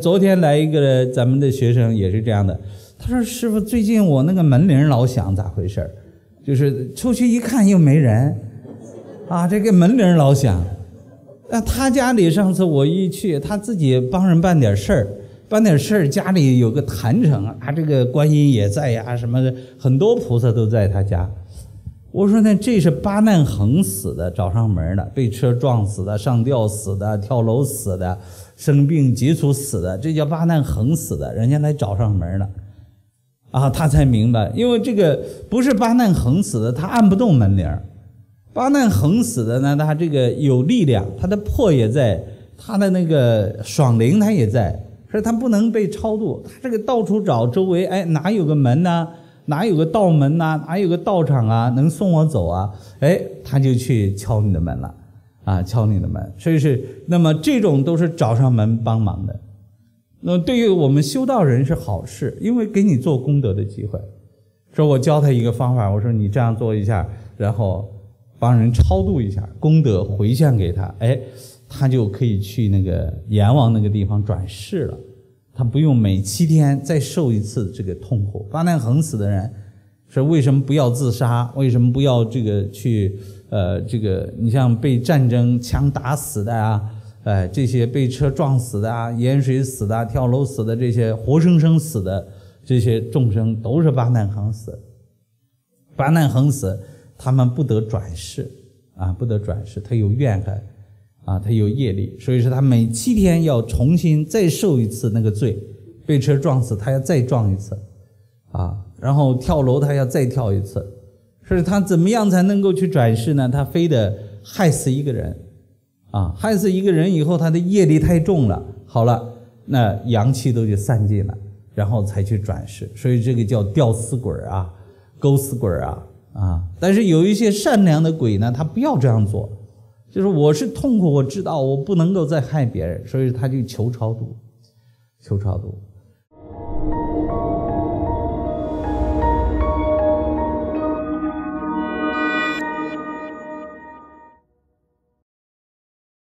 昨天来一个咱们的学生也是这样的，他说师傅最近我那个门铃老响，咋回事？就是出去一看又没人，啊，这个门铃老响。那他家里上次我一去，他自己帮人办点事儿，家里有个坛城啊，这个观音也在呀，什么的，很多菩萨都在他家。我说那这是八难横死的，找上门的，被车撞死的，上吊死的，跳楼死的，生病急促死的，这叫八难横死的，人家来找上门了，啊，他才明白，因为这个不是八难横死的，他按不动门铃，八难横死的呢，他这个有力量，他的魄也在，他的那个爽灵他也在，可是他不能被超度，他这个到处找周围，哎，哪有个门呢？哪有个道门呐？哪有个道场啊？能送我走啊？哎，他就去敲你的门了，啊，敲你的门。所以是，那么这种都是找上门帮忙的。那对于我们修道人是好事，因为给你做功德的机会。说我教他一个方法，我说你这样做一下，然后帮人超度一下，功德回向给他，哎，他就可以去那个阎王那个地方转世了。他不用每7天再受一次这个痛苦。八难横死的人说为什么不要自杀？为什么不要这个去这个你像被战争枪打死的啊，这些被车撞死的啊，淹水死的啊，跳楼死的，这些活生生死的这些众生都是八难横死。八难横死他们不得转世啊，不得转世，他有怨恨。啊，他有业力，所以说他每7天要重新再受一次那个罪，被车撞死他要再撞一次，啊，然后跳楼他要再跳一次，所以他怎么样才能够去转世呢？他非得害死一个人，啊，害死一个人以后他的业力太重了，好了，那阳气都就散尽了，然后才去转世，所以这个叫吊死鬼啊，勾死鬼啊，啊，但是有一些善良的鬼呢，他不要这样做。就是我是痛苦，我知道我不能够再害别人，所以他就求超度，求超度。